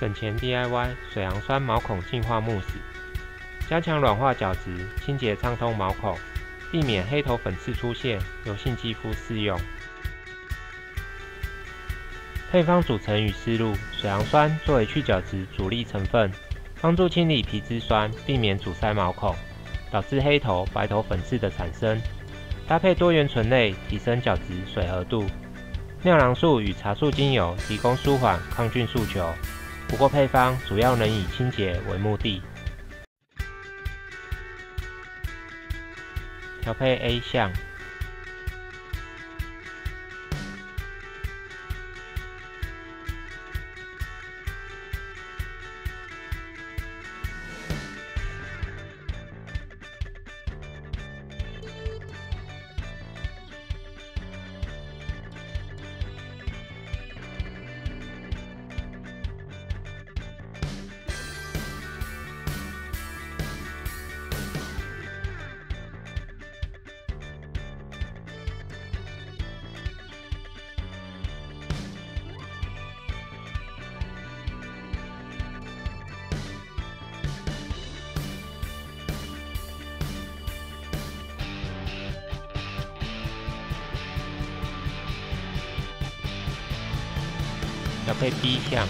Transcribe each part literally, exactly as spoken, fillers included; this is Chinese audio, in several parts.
省钱 D I Y 水杨酸毛孔净化慕斯，加强软化角质，清洁畅通毛孔，避免黑头粉刺出现，油性肌肤适用。配方组成与思路：水杨酸作为去角质主力成分，帮助清理皮脂酸，避免阻塞毛孔，导致黑头、白头粉刺的产生。搭配多元醇类，提升角质水合度。 尿囊素与茶树精油提供舒缓抗菌诉求，不过配方主要能以清洁为目的。调配 A 项，调配 B 项，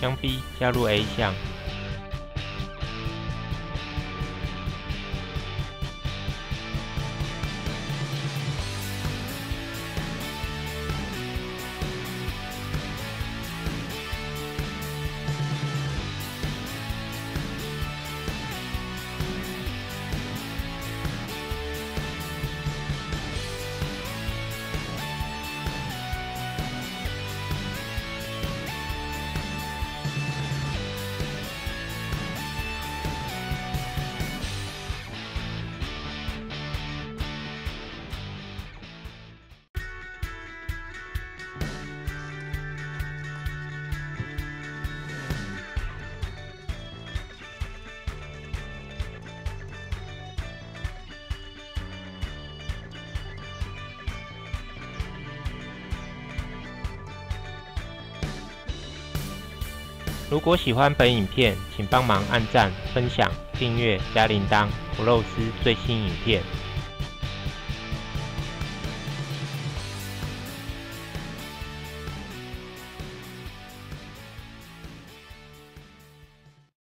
将 B 加入 A 项，如果喜欢本影片，请帮忙按赞、分享、订阅、加铃铛，不漏失最新影片。